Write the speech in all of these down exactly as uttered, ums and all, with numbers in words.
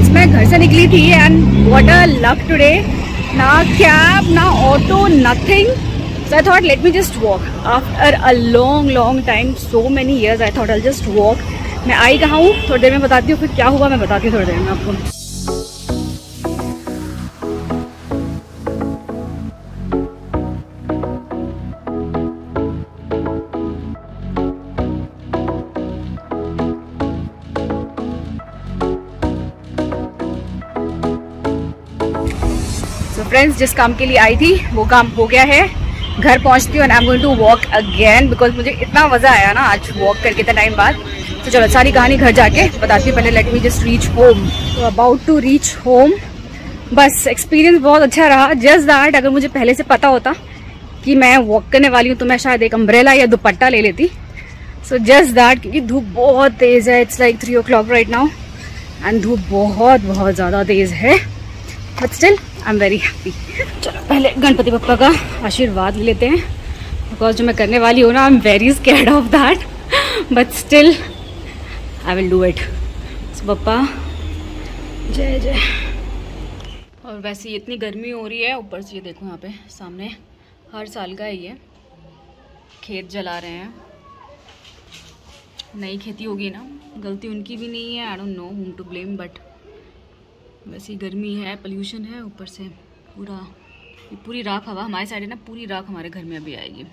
Friends, मैं घर से निकली थी and what a luck today, ना कैब ना auto nothing. So I thought let me just walk after a long long time, so many years. I thought I'll just walk. मैं आई कहाँ हूँ थोड़ी देर में बताती हूँ, फिर क्या हुआ मैं बताती हूँ थोड़ी देर में आपको. फ्रेंड्स, जिस काम के लिए आई थी वो काम हो गया है. घर पहुंचती हूँ and I am going to walk again because मुझे इतना मज़ा आया ना आज वॉक करके इतना टाइम बाद. तो चलो सारी कहानी घर जाके बताती हूँ, पहले let me just reach home. तो अबाउट टू रीच होम. बस एक्सपीरियंस बहुत अच्छा रहा. जस्ट दैट अगर मुझे पहले से पता होता कि मैं वॉक करने वाली हूँ तो मैं शायद एक अम्ब्रेला या दुपट्टा ले लेती. सो जस्ट दैट क्योंकि धूप बहुत तेज़ है. It's like three o'clock right now and धूप बहुत बहुत ज़्यादा तेज़ है, but still I am very happy. चलो पहले गणपति पप्पा का आशीर्वाद ले लेते हैं बिकॉज जो मैं करने वाली हूँ ना I am very scared of that, but still I will do it. So पप्पा जय जय. और वैसे इतनी गर्मी हो रही है, ऊपर से ये देखो यहाँ पे सामने हर साल का है, ये खेत जला रहे हैं. नई खेती होगी ना, गलती उनकी भी नहीं है. I don't know whom to blame, but वैसे ही गर्मी है, पोल्यूशन है, ऊपर से पूरा ये पूरी राख हवा हमारे साइड है ना, पूरी राख हमारे घर में अभी आएगी.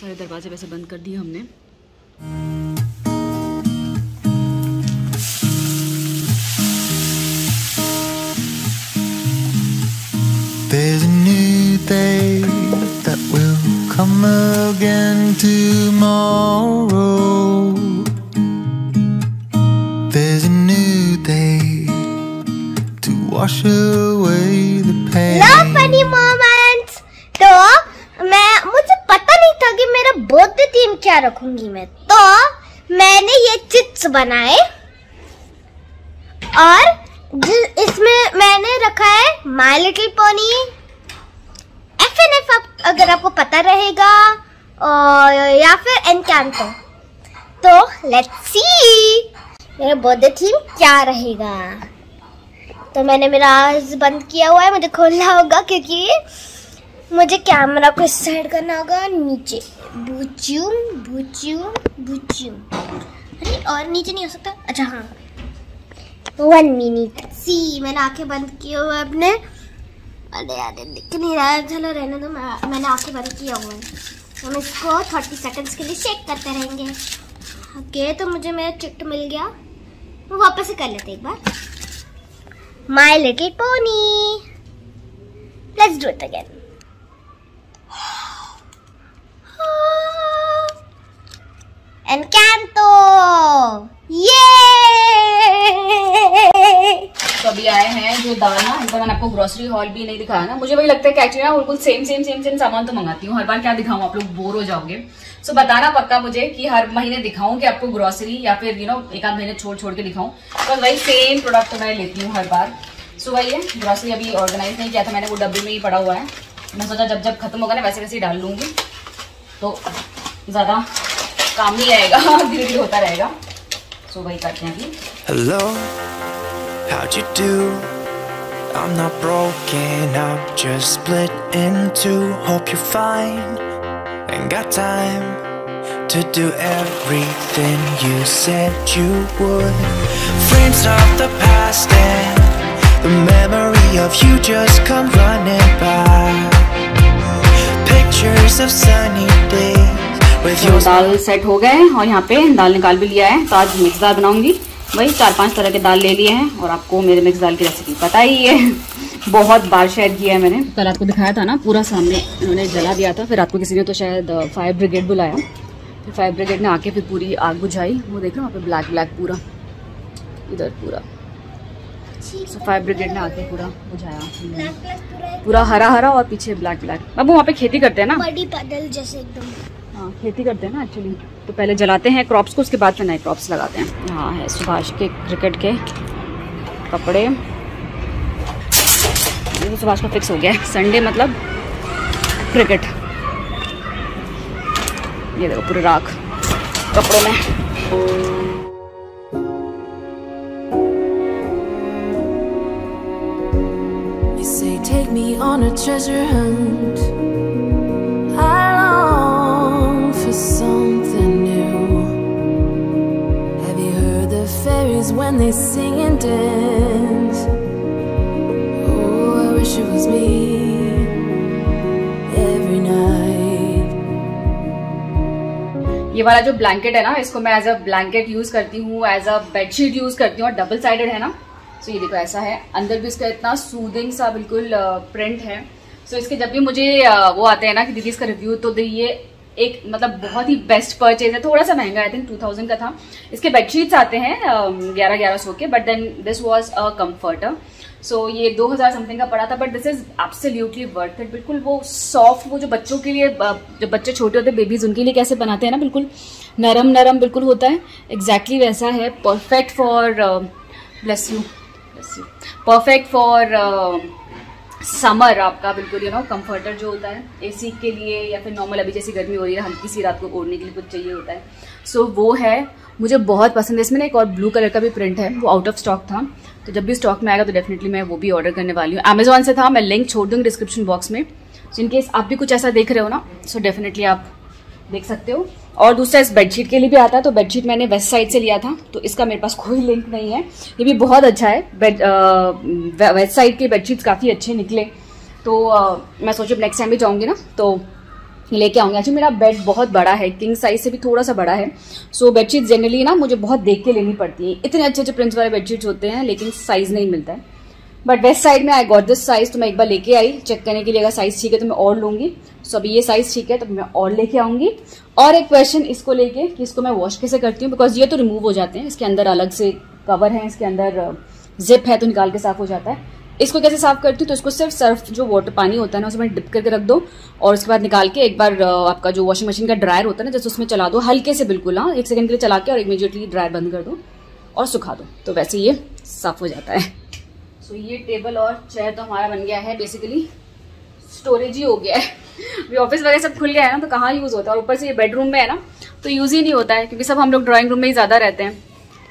सारे दरवाजे वैसे बंद कर दिए हमने. There's a new day that will come again tomorrow. There's a new day wash away the pain. Love funny moments. तो मैं मुझे पता नहीं था कि मेरा बर्थडे थीम क्या रखूंगी मैं, तो मैंने ये चिप्स बनाए और इसमें मैंने रखा है my little pony, F N F अगर आपको पता रहेगा, और या फिर एनकैंटो. तो लेट्स सी मेरा बर्थडे थीम क्या रहेगा. तो मैंने मेरा आवाज बंद किया हुआ है, मुझे खोलना होगा क्योंकि मुझे कैमरा को इस साइड करना होगा. नीचे बूचूम बूचूम बूचूम. अरे और नीचे नहीं हो सकता. अच्छा हाँ, वन मिनट. सी मैंने आंखें बंद किए हुए अपने. अरे अरे दिख नहीं रहा है, चलो रहने दो. मैं, मैंने आंखें बंद किया हुआ है. हम इसको थर्टी सेकेंड्स के लिए शेक करते रहेंगे. ओके तो मुझे मेरा चिट मिल गया, वो वापस से कर लेते एक बार. My little pony. Let's do it again. Encanto. Yay! तो अभी आए हैं जो दाल ना, इनका मैंने आपको ग्रोसरी हॉल भी नहीं दिखाया ना. मुझे वही लगता है कि एक्चुअली ना बिल्कुल सेम सेम सेम सेम सामान तो मंगाती हूँ. हर बार क्या दिखाऊँ, आप लोग बोर हो जाओगे. सो so, बताना पक्का मुझे कि हर महीने दिखाऊं कि आपको ग्रोसरी, या फिर यू नो एक आध महीने छोड़ छोड़ के दिखाऊं. तो वही सेम प्रोडक्ट तो मैं लेती हूँ हर बार. सो so, वही है ग्रोसरी. अभी ऑर्गेनाइज नहीं किया था मैंने, वो डब्बे में ही पड़ा हुआ है. मैं सोचा जब जब खत्म होगा ना वैसे वैसे ही डाल लूँगी, तो ज़्यादा काम नहीं आएगा, धीरे धीरे होता रहेगा. सो so, वही करते हैं अभी. Hello how'd you do? I'm not broken, I'm just split in two. Hope you're fine. Ain't got time to do everything you said you would. Frames of the past and the memory of you just come running by. Pictures of sunny days with your. दाल set हो गए और यहाँ पे दाल निकाल भी लिया है. तो आज मिक्स दाल बनाऊंगी. वही चार पांच तरह के दाल ले लिए हैं. और आपको मेरे मिक्स दाल की रेसिपी पता ही है, बहुत बार शेयर किया है मैंने. कल आपको दिखाया था ना, पूरा सामने इन्होंने जला दिया था. फिर रात को किसी ने तो शायद फायर ब्रिगेड बुलाया. फिर फायर ब्रिगेड ने आके फिर पूरी आग बुझाई. वो देख रहे हो वहाँ पे ब्लैक ब्लैक पूरा इधर पूरा. सो फायर ब्रिगेड ने आके पूरा बुझाया, पूरा हरा हरा और पीछे ब्लैक ब्लैक. अब वहाँ पे खेती करते हैं ना, बड़ी बादल जैसे एकदम. हाँ खेती करते हैं ना एक्चुअली. तो पहले जलाते हैं क्रॉप्स को, उसके बाद फिर नए क्रॉप्स लगाते हैं. यहाँ है सुभाष के क्रिकेट के कपड़े. सुभाष का फिक्स हो गया है संडे मतलब क्रिकेट. ये देखो पूरे राख कपड़ों में. me on a treasure hunt. I long for something new. Have you heard the fairies when they sing and dance? Oh, I wish it was me every night. ये वाला जो ब्लैंकेट है ना, इसको मैं एज अ ब्लैंकेट यूज करती हूँ, as a bedsheet use करती हूँ, और डबल साइडेड है ना। सो so, ये देखो ऐसा है, अंदर भी इसका इतना सूदिंग सा बिल्कुल प्रिंट है। सो so, इसके जब भी मुझे वो आते हैं ना कि दीदी इसका रिव्यू तो दी, ये एक मतलब बहुत ही बेस्ट परचेज है। थोड़ा सा महंगा, आई थिंक टू थाउजेंड का था। इसके बेडशीट्स आते हैं ग्यारह ग्यारह सौ के, but then this was a comforter. So ये दो हज़ार समथिंग का पड़ा था, but this is absolutely worth it. बिल्कुल वो सॉफ्ट, वो जो बच्चों के लिए, जब बच्चे छोटे होते हैं बेबीज, उनके लिए कैसे बनाते हैं ना, बिल्कुल नरम नरम बिल्कुल होता है, एग्जैक्टली exactly वैसा है। Perfect for bless you perfect for summer. आपका बिल्कुल यू नो कंफर्टर जो होता है एसी के लिए, या फिर नॉर्मल अभी जैसी गर्मी हो रही है, हल्की सी रात को ओढ़ने के लिए कुछ चाहिए होता है। सो so, वो है, मुझे बहुत पसंद है। इसमें ना एक और ब्लू कलर का भी प्रिंट है, वो आउट ऑफ स्टॉक था, तो जब भी स्टॉक में आएगा तो डेफिनेटली मैं वो भी ऑर्डर करने वाली हूँ। अमेजॉन से था, मैं लिंक छोड़ दूँगी डिस्क्रिप्शन बॉक्स में। सो इनकेस आप भी कुछ ऐसा देख रहे हो ना, सो so, डेफिनेटली आप देख सकते हो। और दूसरा इस बेडशीट के लिए भी आता है, तो बेडशीट मैंने वेस्ट साइड से लिया था, तो इसका मेरे पास कोई लिंक नहीं है। ये भी बहुत अच्छा है, बेड वेस्ट साइड के बेडशीट्स काफ़ी अच्छे निकले, तो आ, मैं सोचूँ नेक्स्ट टाइम भी जाऊँगी ना तो लेके आऊँगी। अच्छा, मेरा बेड बहुत बड़ा है, किंग साइज से भी थोड़ा सा बड़ा है। सो बेडशीट जनरली ना मुझे बहुत देख के लेनी पड़ती है, इतने अच्छे अच्छे प्रिंट्स वाले बेडशीट्स होते हैं, लेकिन साइज़ नहीं मिलता है। बट वेस्ट साइड में आई गॉट दिस साइज़, तो मैं एक बार लेके आई चेक करने के लिए, अगर साइज़ ठीक है तो मैं और लूँगी। सो so, अभी ये साइज़ ठीक है तो मैं और लेके आऊँगी। और एक क्वेश्चन इसको लेके कि इसको मैं वॉश कैसे करती हूँ, बिकॉज ये तो रिमूव हो जाते हैं, इसके अंदर अलग से कवर है, इसके अंदर जिप है, तो निकाल के साफ़ हो जाता है। इसको कैसे साफ़ करती हूँ, तो इसको सिर्फ सर्फ जो वाटर पानी होता है ना, उसमें डिप करके रख दो, और उसके बाद निकाल के एक बार आपका जो वॉशिंग मशीन का ड्रायर होता है ना, जैसे उसमें चला दो हल्के से, बिल्कुल हाँ एक सेकेंड के लिए चला के, और इमीडिएटली ड्रायर बंद कर दो और सुखा दो, तो वैसे ये साफ़ हो जाता है। तो ये टेबल और चेयर तो हमारा बन गया है, बेसिकली स्टोरेज ही हो गया है। अभी ऑफिस वगैरह सब खुल गया है ना, तो कहाँ यूज़ होता है, और ऊपर से ये बेडरूम में है ना, तो यूज़ ही नहीं होता है, क्योंकि सब हम लोग ड्राइंग रूम में ही ज़्यादा रहते हैं।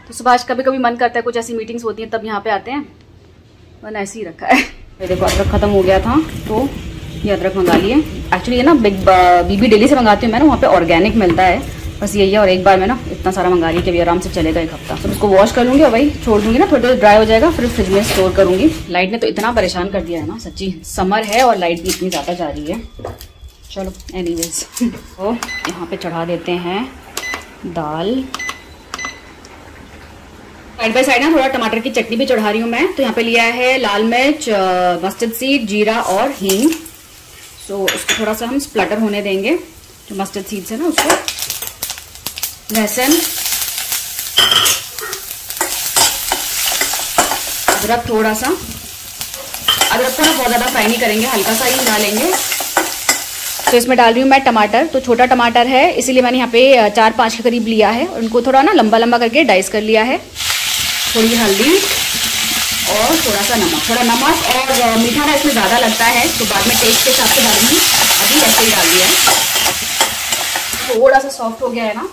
तो सुभाष कभी कभी मन करता है, कुछ ऐसी मीटिंग्स होती हैं तब यहाँ पे आते हैं, वरना ऐसे ही रखा है। देखो अदरक ख़त्म हो गया था, तो ये अदरक मंगा लिए। एक्चुअली ये ना बिग बीबी डेली से मंगाती हूँ मैं ना, वहाँ पर ऑर्गेनिक मिलता है, बस यही है। और एक बार मैं ना इतना सारा मंगा लिया कि अभी आराम से चलेगा एक हफ्ता। तो उसको वॉश कर लूँगी और वही छोड़ दूंगी ना, थोड़ी देर ड्राई हो जाएगा, फिर फ्रिज में स्टोर करूँगी। लाइट ने तो इतना परेशान कर दिया है ना, सच्ची समर है और लाइट भी इतनी ज़्यादा जा रही है। चलो एनीवेज, तो यहाँ पे चढ़ा देते हैं दाल साइड बाई साइड ना। थोड़ा टमाटर की चटनी भी चढ़ा रही हूँ मैं, तो यहाँ पर लिया है लाल मिर्च, मस्टर्ड सीड, जीरा और हींग। सो उसको थोड़ा सा हम स्प्लटर होने देंगे, जो मस्टर्ड सीड है ना उसको, लहसुन, अदरक थोड़ा सा, अदरक को ना बहुत ज़्यादा फ्राई नहीं करेंगे, हल्का सा ही डालेंगे। तो इसमें डाल रही हूँ मैं टमाटर, तो छोटा टमाटर है इसीलिए मैंने यहाँ पे चार पाँच के करीब लिया है, और उनको थोड़ा ना लंबा लंबा करके डाइस कर लिया है। थोड़ी हल्दी और थोड़ा सा नमक, थोड़ा नमक और मीठा ना इसमें ज़्यादा लगता है, तो बाद में टेस्ट के हिसाब से डालूंगी, अभी ऐसे ही डाल दिया है। थोड़ा सा सॉफ्ट हो गया है ना,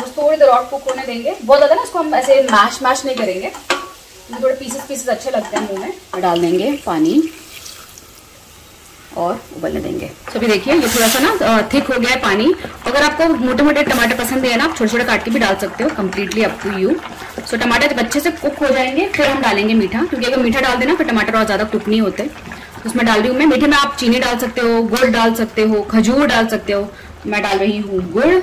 बस थोड़ी देर और कुक होने देंगे। बहुत ज़्यादा ना इसको हम ऐसे मैश मैश नहीं करेंगे, तो थोड़े पीसेस पीसेस अच्छे लगते हैं मुंह में। और डाल देंगे पानी और उबलने देंगे। तो अभी देखिए ये थोड़ा सा ना थिक हो गया है पानी। अगर आपको मोटे मोटे टमाटर पसंद है ना, आप छोटे छोटे काट के भी डाल सकते हो, completely up to you. So टमाटर जब अच्छे से कुक हो जाएंगे फिर हम डालेंगे मीठा, क्योंकि अगर मीठा डाल देना फिर टमाटर और ज़्यादा कुक नहीं होते। उसमें डाल रही हूँ मैं, मीठे में आप चीनी डाल सकते हो, गुड़ डाल सकते हो, खजूर डाल सकते हो, मैं डाल रही हूँ गुड़।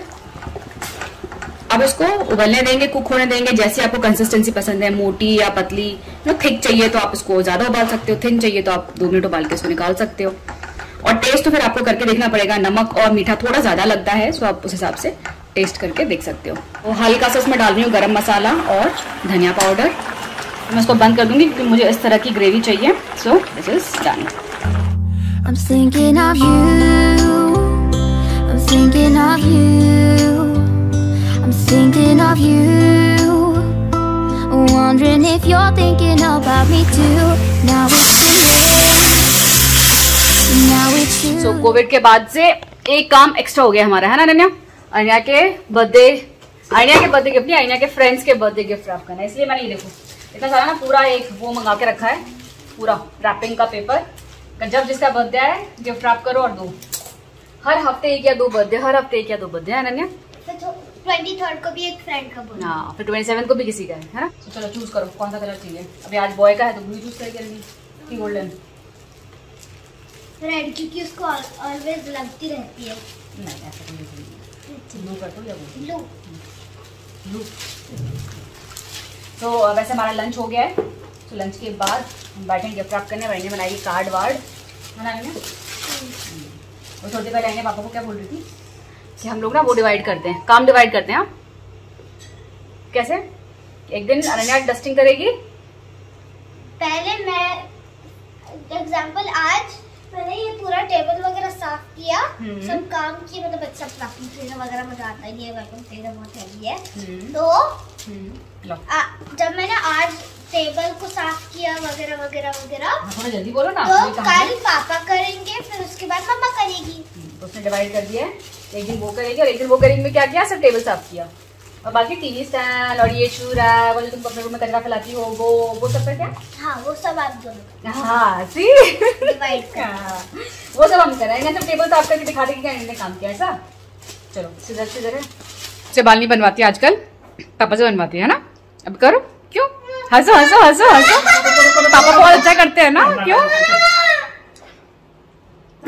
अब इसको उबलने देंगे, कुक होने देंगे, जैसे आपको कंसिस्टेंसी पसंद है, मोटी या पतली। नो थिक चाहिए तो आप इसको ज़्यादा उबाल सकते हो, थिन चाहिए तो आप दो मिनट उबाल के इसको निकाल सकते हो। और टेस्ट तो फिर आपको करके देखना पड़ेगा, नमक और मीठा थोड़ा ज़्यादा लगता है, सो आप उस हिसाब से टेस्ट करके देख सकते हो। तो हल्का सा उसमें डाल रही हूँ गर्म मसाला और धनिया पाउडर। तो मैं इसको बंद कर दूँगी क्योंकि मुझे इस तरह की ग्रेवी चाहिए। So this is done. I'm thinking of you, wondering if you're thinking about me too. Now it's you, now it's you. So Covid के बाद से एक काम एक्स्ट्रा हो गया हमारा, है ना अनन्या? अनन्या के बर्थडे, अनन्या के बर्थडे गिफ्ट नहीं, अनन्या के फ्रेंड्स के बर्थडे गिफ्ट रैप करना है, इसलिए मैंने ये देखो इतना सारा ना पूरा एक वो मंगा के रखा है, पूरा रैपिंग का पेपर। जब जिसका बर्थडे आए गिफ्ट रैप करो और दो। हर हफ्ते एक या दो बर्थडे, हर हफ्ते एक या दो बर्थडे है अनन्या। ट्वेंटी थर्ड को भी एक फ्रेंड का बोला हाँ, फिर ट्वेंटी सेवन को भी किसी का है, है ना। तो चलो चूज करो कौन सा कलर चाहिए। अभी आज बॉय का है तो ब्लू चूज करेगी, गोल्डन रेड क्योंकि उसको ऑलवेज लगती रहती है। नहीं ऐसा नहीं, ब्लू कर दो या ब्लू ब्लू। तो वैसे हमारा लंच हो गया है, तो लंच के बाद हम बैठेंगे गिफ्ट रैप करने। मैंने बनाई कार्ड वार्ड है ना। और थोड़ी देर पहले आएंगे, पापा को क्या बोल रही थी कि हम लोग ना वो डिवाइड करते हैं, काम डिवाइड करते हैं। आप कैसे? एक दिन अनन्या डस्टिंग करेगी, पहले मैं एग्जांपल आज मैंने ये पूरा टेबल वगैरह साफ किया, सब काम किया। मतलब अच्छा वैक्यूम क्लीनर वगैरह मजा आता ही नहीं है, वैक्यूम क्लीनर बहुत हैवी है। तो आ, जब मैंने आज टेबल को साफ किया वगैरह वगैरह वगैरह, थोड़ा जल्दी बोलो ना। तो कल पापा करेंगे, फिर उसके बाद मम्मा करेगी। उसने डिवाइड कर दिया है, एक दिन वो करेगी और एक दिन वो करेगी। में क्या किया? सब टेबल साफ किया और बाकी टीवी स्टैंड और ये चूरा वो जो तुम अपने रूम में कचरा फैलाती हो वो वो सब पर क्या? हाँ वो सब आप दोनों हाँ सी डिवाइड हाँ, वो सब हम कर रहे हैं। सब टेबल साफ करके दिखा देगी क्या इन्होंने काम किया। ऐसा चलो सीधर सीधर है से बाल नहीं बनवाती आजकल, पापा से बनवाती है ना। अब करो क्यों हंसो हंसो हंसो हंसो, पापा बहुत अच्छा करते हैं ना। क्यों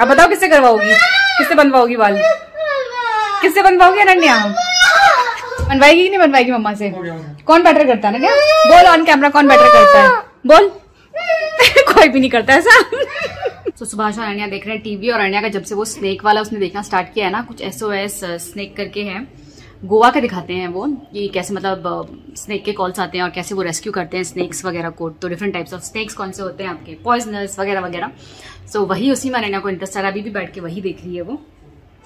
अब बताओ किससे करवाओगी, किससे बनवाओगी बाल, किससे बनवाओगी अनन्या? बनवाएगी कि नहीं बनवाएगी मम्मा से? कौन बेटर करता है ना, क्या बोल ऑन कैमरा कौन बेटर करता है बोल? कोई भी नहीं करता ऐसा। तो सुभाष और अनन्या देख रहे हैं टीवी। और अनन्या का जब से वो स्नेक वाला उसने देखना स्टार्ट किया है ना, कुछ एसओएस स्नेक करके है, गोवा के दिखाते हैं वो कि कैसे मतलब स्नेक के कॉल्स आते हैं और कैसे वो रेस्क्यू करते हैं स्नेक्स वगैरह को। तो डिफरेंट टाइप्स ऑफ स्नेक्स कौन से होते हैं आपके, पॉइजनस वगैरह वगैरह। सो so, वही उसी में अनन्या को इंटरेस्ट आ रहा है, अभी भी बैठ के वही देख रही है वो।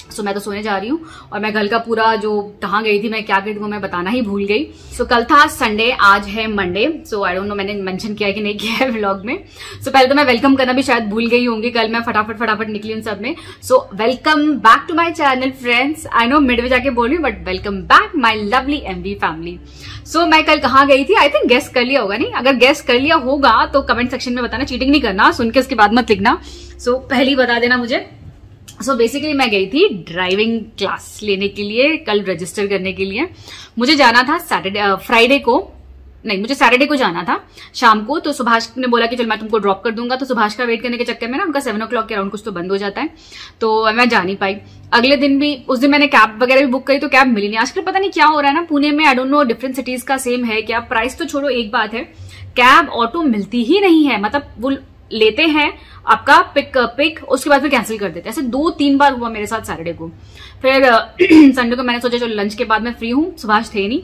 सो so, मैं तो सोने जा रही हूँ और मैं कल का पूरा जो कहाँ गई थी, मैं क्या गई थी वो मैं बताना ही भूल गई। सो so, कल था संडे, आज है Monday. So I don't know मैंने मेंशन किया कि नहीं किया है व्लॉग में। सो so, पहले तो मैं वेलकम करना भी शायद भूल गई होंगी, कल मैं फटाफट फटाफट निकली उन सब में। So welcome back to my channel friends. I know mid में जाके बोल रही हूँ but welcome back my lovely M V family. So मैं कल कहाँ गई थी, आई थिंक गेस कर लिया होगा। नहीं अगर गेस कर लिया होगा तो कमेंट सेक्शन में बताना, चीटिंग नहीं करना, सुन के उसके बाद मत लिखना। सो so, पहले ही बता देना मुझे। सो so बेसिकली मैं गई थी ड्राइविंग क्लास लेने के लिए, कल रजिस्टर करने के लिए। मुझे जाना था सैटरडे फ्राइडे को, नहीं मुझे सैटरडे को जाना था शाम को। तो सुभाष ने बोला कि चल मैं तुमको ड्रॉप कर दूंगा। तो सुभाष का वेट करने के चक्कर में ना उनका सेवन ओ क्लॉक के अराउंड कुछ तो बंद हो जाता है, तो मैं जा नहीं पाई। अगले दिन भी, उस दिन मैंने कैब वगैरह भी बुक करी तो कैब मिली नहीं। आजकल पता नहीं क्या हो रहा है ना पुणे में, I don't know different cities का सेम है क्या। प्राइस तो छोड़ो एक बात है, कैब ऑटो मिलती ही नहीं है। मतलब वो लेते हैं आपका पिक पिक उसके बाद फिर कैंसिल कर देते हैं। ऐसे दो तीन बार हुआ मेरे साथ सैटरडे को। फिर संडे को मैंने सोचा चलो लंच के बाद मैं फ्री हूँ, सुभाष थे नहीं,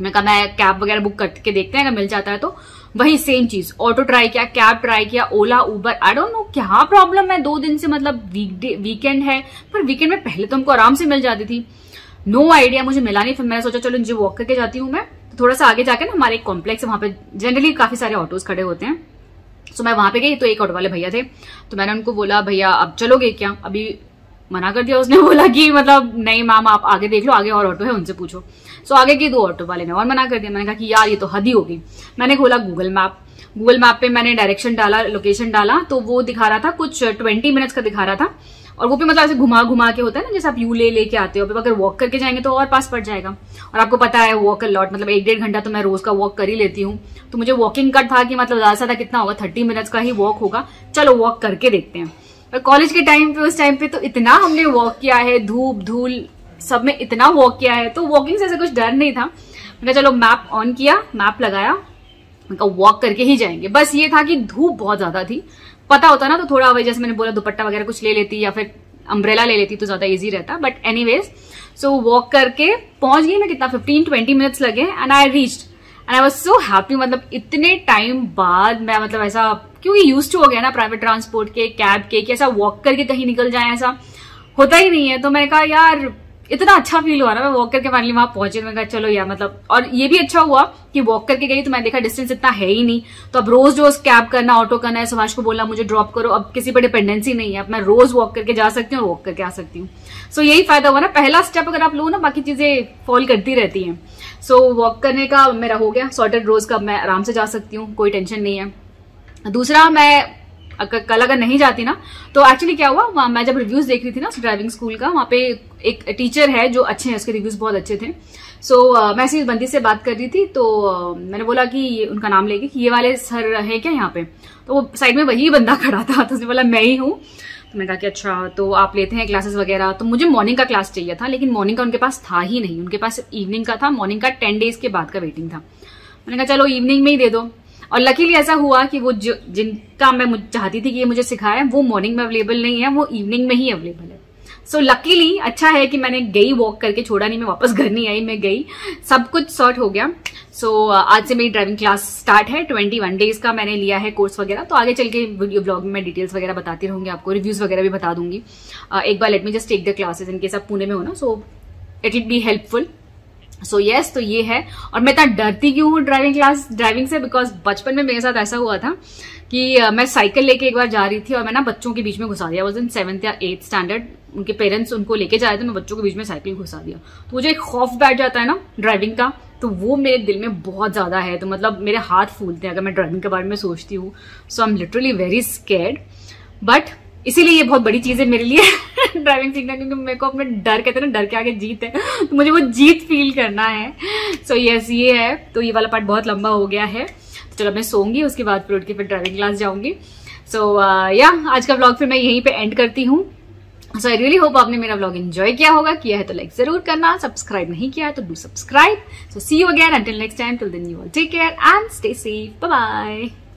मैं कहा मैं कैब वगैरह बुक करके देखते हैं अगर मिल जाता है तो। वही सेम चीज, ऑटो ट्राई किया, कैब ट्राई किया, Ola Uber, I don't know क्या प्रॉब्लम है दो दिन से। मतलब वीकडे वीकेंड है पर वीकेंड में पहले तो हमको आराम से मिल जाती थी, नो आइडिया मुझे मिला नहीं। फिर मैंने सोचा चलो मुझे वॉक करके जाती हूँ मैं। तो थोड़ा सा आगे जाके ना हमारे एक कॉम्प्लेक्स है, वहां पर जनरली काफी सारे ऑटोज खड़े होते हैं। सो so, मैं वहां पे गई तो एक ऑटो वाले भैया थे, तो मैंने उनको बोला भैया आप चलोगे क्या? अभी मना कर दिया उसने, बोला कि मतलब नहीं मैम आप आगे देख लो, आगे और ऑटो है उनसे पूछो। सो so, आगे के दो ऑटो वाले ने और मना कर दिया। मैंने कहा कि यार ये तो हद ही होगी। मैंने खोला गूगल मैप, गूगल मैप पे मैंने डायरेक्शन डाला, लोकेशन डाला, तो वो दिखा रहा था कुछ ट्वेंटी मिनट्स का दिखा रहा था। और वो भी मतलब ऐसे घुमा घुमा के होता है ना, जैसे आप यू ले लेके आते हो। अगर वॉक करके जाएंगे तो और पास पड़ जाएगा। और आपको पता है वॉक अलॉट, मतलब एक डेढ़ घंटा तो मैं रोज का वॉक कर ही लेती हूँ। तो मुझे वॉकिंग कट था कि मतलब ज्यादा से ज्यादा कितना होगा, थर्टी मिनट्स का ही वॉक होगा, चलो वॉक करके देखते हैं। और कॉलेज के टाइम पे, उस टाइम पे तो इतना हमने वॉक किया है, धूप धूल सब में इतना वॉक किया है, तो वॉकिंग से ऐसा कुछ डर नहीं था। मैंने चलो मैप ऑन किया, मैप लगाया, वॉक करके ही जाएंगे। बस ये था कि धूप बहुत ज्यादा थी, पता होता ना तो थोड़ा वही, जैसे मैंने बोला दुपट्टा वगैरह कुछ ले लेती या फिर अम्ब्रेला ले लेती तो ज्यादा इजी रहता। बट एनीवेज सो वॉक करके पहुंच गई मैं, कितना फिफ्टीन ट्वेंटी मिनट्स लगे and I reached and I was so happy. मतलब इतने टाइम बाद मैं मतलब ऐसा, क्योंकि यूज टू हो गया ना प्राइवेट ट्रांसपोर्ट के, कैब के, कि ऐसा वॉक करके कहीं निकल जाए ऐसा होता ही नहीं है। तो मैंने कहा यार इतना अच्छा फील हुआ ना, मैं वॉक करके फाइनली वहां पहुंची। मैंने कहा चलो यार मतलब, और ये भी अच्छा हुआ कि वॉक करके गई तो मैंने देखा डिस्टेंस इतना है ही नहीं। तो अब रोज रोज कैब करना, ऑटो करना है, सुभाष को बोला मुझे ड्रॉप करो, अब किसी पर डिपेंडेंसी नहीं है। अब मैं रोज वॉक करके जा सकती हूँ और वॉक करके आ सकती हूँ। सो so, यही फायदा हुआ ना, पहला स्टेप अगर आप लो ना बाकी चीजें फॉल करती रहती है। सो so, वॉक करने का मेरा हो गया सॉर्टेड, रोज का मैं आराम से जा सकती हूँ, कोई टेंशन नहीं है। दूसरा मैं अगर कल अगर नहीं जाती ना तो एक्चुअली क्या हुआ, वहां मैं जब रिव्यूज देख रही थी ना ड्राइविंग स्कूल का, वहां पे एक टीचर है जो अच्छे हैं, उसके रिव्यूज बहुत अच्छे थे। सो so, मैं इस बंदी से बात कर रही थी तो uh, मैंने बोला कि ये उनका नाम लेके कि ये वाले सर है क्या यहाँ पे, तो वो साइड में वही बंदा खड़ा था, तो उसने बोला मैं ही हूँ। तो मैंने कहा कि अच्छा तो आप लेते हैं क्लासेस वगैरह, तो मुझे मॉर्निंग का क्लास चाहिए था लेकिन मॉर्निंग का उनके पास था ही नहीं, उनके पास इवनिंग का था, मॉर्निंग का टेन डेज के बाद का वेटिंग था। मैंने कहा चलो इवनिंग में ही दे दो, और लकीली ऐसा हुआ कि वो जो जिनका मैं चाहती थी कि ये मुझे सिखाए वो मॉर्निंग में अवेलेबल नहीं है, वो इवनिंग में ही अवेलेबल है। सो so, लकीली अच्छा है कि मैंने गई, वॉक करके छोड़ा नहीं, मैं वापस घर नहीं आई, मैं गई, सब कुछ सॉर्ट हो गया। सो so, आज से मेरी ड्राइविंग क्लास स्टार्ट है, ट्वेंटी वन डेज का मैंने लिया है कोर्स वगैरह, तो आगे चल के वीडियो ब्लॉग में मैं डिटेल्स वगैरह बताती रहूंगी आपको, रिव्यूज वगैरह भी बता दूंगी। uh, एक बार let me just take the classes in case आप पुणे में हो ना, so it will be helpful. So so, yes yes, तो ये है। और मैं इतना डरती क्यों हूँ ड्राइविंग क्लास ड्राइविंग से, बिकॉज बचपन में मेरे साथ ऐसा हुआ था कि मैं साइकिल लेके एक बार जा रही थी और मैं ना बच्चों के बीच में घुसा दिया। वॉज इन सेवन्थ या एट्थ स्टैंडर्ड, उनके पेरेंट्स उनको लेके जा रहे थे, मैं बच्चों के बीच में साइकिल घुसा दिया। तो मुझे एक खौफ बैठ जाता है ना ड्राइविंग का, तो वो मेरे दिल में बहुत ज्यादा है, तो मतलब मेरे हाथ फूलते हैं अगर मैं ड्राइविंग के बारे में सोचती हूँ। So I am literally very scared, but इसीलिए ये बहुत बड़ी चीज है मेरे लिए ड्राइविंग सीखना, क्योंकि मेरे को अपने डर कहते हैं ना, डर के आगे जीत है, तो मुझे वो जीत फील करना है। सो so, यस yes, ये है। तो ये वाला पार्ट बहुत लंबा हो गया है, तो चलो मैं सोऊंगी, उसके बाद फिर उठ के फिर ड्राइविंग क्लास जाऊंगी। सो या आज का व्लॉग फिर मैं यहीं पे एंड करती हूँ। सो आई रियली होप आपने मेरा व्लॉग एंजॉय किया होगा, किया है तो लाइक जरूर करना, सब्सक्राइब नहीं किया है तो do subscribe. So see you again, until next time, till then you all take care and stay safe, bye bye.